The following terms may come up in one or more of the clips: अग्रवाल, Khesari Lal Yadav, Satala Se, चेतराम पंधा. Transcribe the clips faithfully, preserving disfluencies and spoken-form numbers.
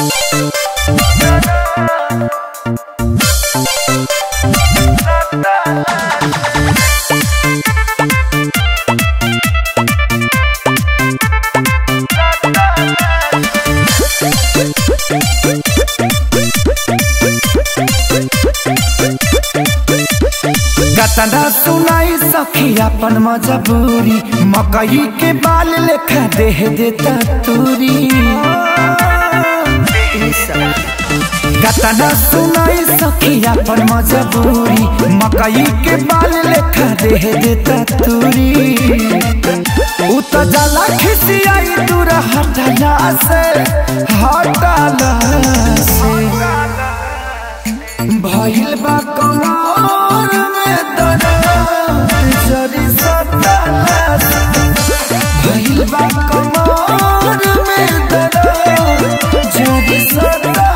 गतना सुनाई सखी अपन मजबूरी मकई के बाल लेखा देह देता तूरी। गतना सुनाई सखी अपन मजबूरी मकई के बाल लेखा देह देता तूरी। उत जाला खिसियाई दूर हटला से हटला से भइल बा कमर में दर्द जरी सता भइल बा कमर में दर्द जरी सता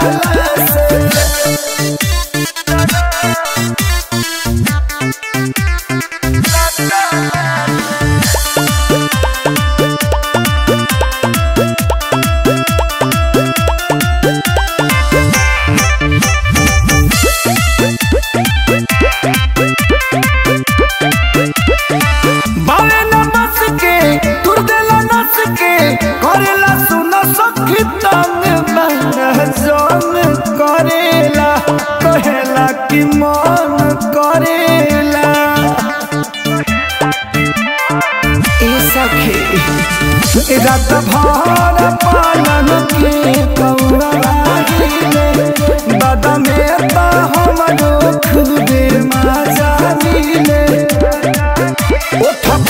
रत भार पालन के कौरा बदमे तो हम खुद मा जानी ले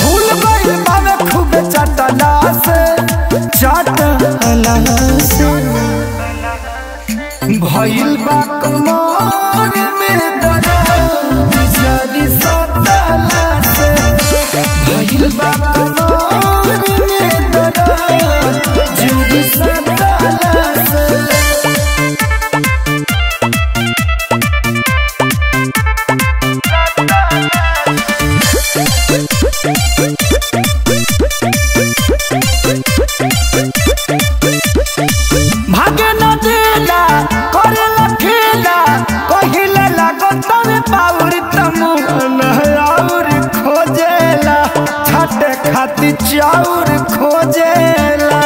फूल बन खूब चटला से चटला से भइल बा कमर में दर्द जरी सतला से भइल बा कमर में जुड़ी सदा चाउर खोजेला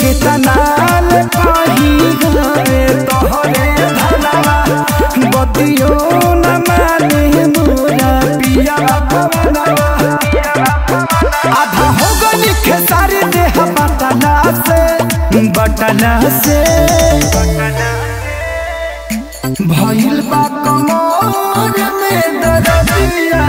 कितना पाही गे तोहरे धनवा बतियो न माने मोरा पिया पवनवा आधा हो गई खेसारी देह बटना से बटना से भइल बा कमर में दर्द।